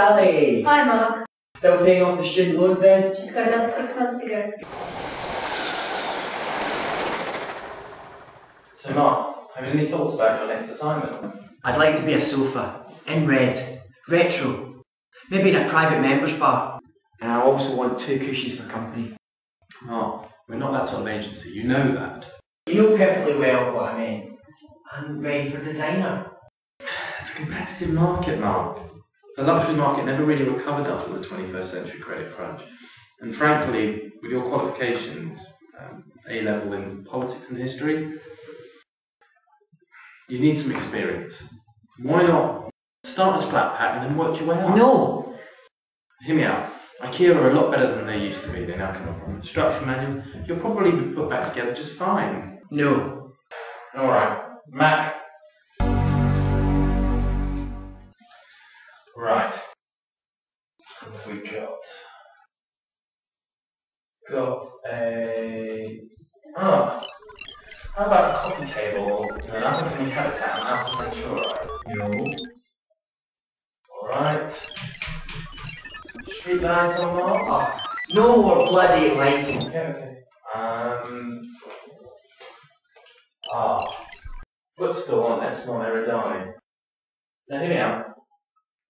Sally! Hi, Mark. Still paying off the student loan then? Just got another 6 months to go. So Mark, have you any thoughts about your next assignment? I'd like to be a sofa, in red, retro, maybe in a private members bar. And I also want 2 cushions for company. Mark, we're not that sort of agency, you know that. You know perfectly well what I mean. I'm ready for designer. It's a competitive market, Mark. The luxury market never really recovered after the 21st century credit crunch. And frankly, with your qualifications, A-level in politics and history, you need some experience. Why not start as flat pack and then work your way up? No! Hear me out. IKEA are a lot better than they used to be. They now come up with instruction manuals. You'll probably be put back together just fine. No. Alright. Mac. Right. What have we got? Got a... how about a coffee table in an African habitat on Alpha Centauri? No. Alright. Street lights on the no more bloody lighting. Okay, okay. Footstool on that's not Eridani. Now hear me out.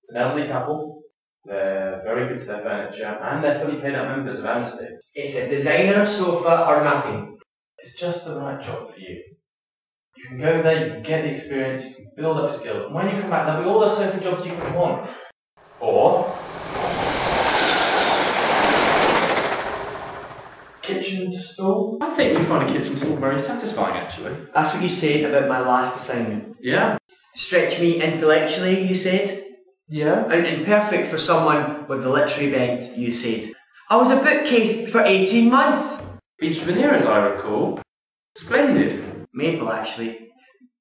It's an elderly couple. They're very good to their furniture and they're fully paid out members of Amnesty. It's a designer sofa or nothing. It's just the right job for you. You can go there, you can get the experience, you can build up skills, and when you come back there'll be all those sofa jobs you can want. Or kitchen stall. I think you find a kitchen stall very satisfying actually. That's what you said about my last assignment. Yeah? Stretch me intellectually, you said? Yeah. And perfect for someone with the literary bent, you said. I was a bookcase for 18 months! Beach veneer, as I recall. Splendid. Maple, actually.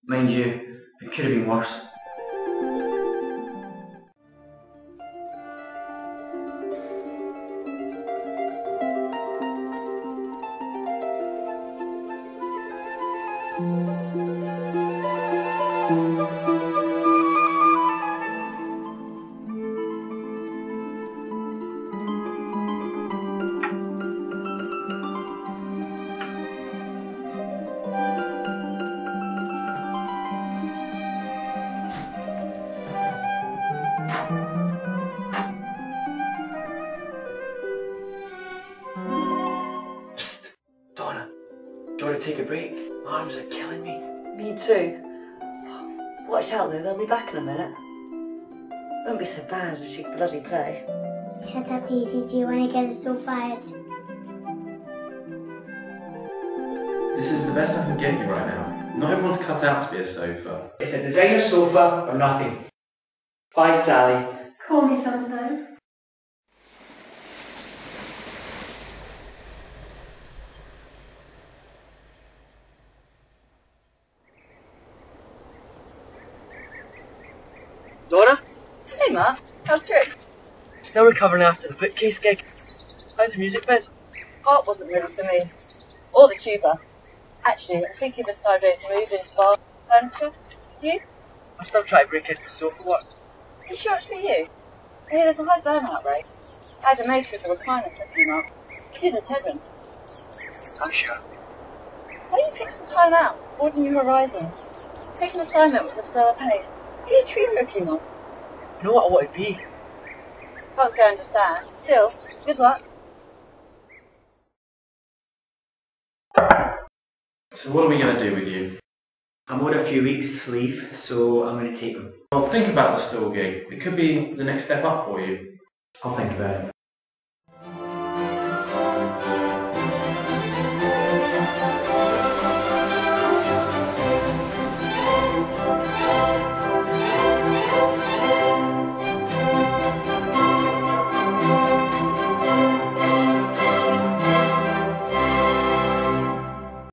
Mind you, it could have been worse. Take a break. My arms are killing me. Me too. Watch out though, they'll be back in a minute. Don't be so bad if she bloody play. Shut up, EDG, you want to get us all fired. This is the best I can get you right now. Not everyone's cut out to be a sofa. It's a designer sofa or nothing. Bye, Sally. Call me sometime. Laura? Hey Matt, how's it? Still recovering after the bookcase gig. How's the music biz? Pop wasn't ready for me. Or the tuba. Actually, I think he was sideways moving far. You? I'm still trying to break into the sofa work. Are you sure it's for you? I mean, there's a high burnout rate. I had a mate with a recliner for a few months. It is heaven. I'm sure. Why don't you take some time out, broaden your horizons? Take an assignment with Marcella Pace. Be a tree rookie, Mum. You know what I want to be. Can't go understand. Still, good luck. So what are we going to do with you? I'm on a few weeks leave, so I'm going to take them. Well, think about the stall gig. It could be the next step up for you. I'll think about it.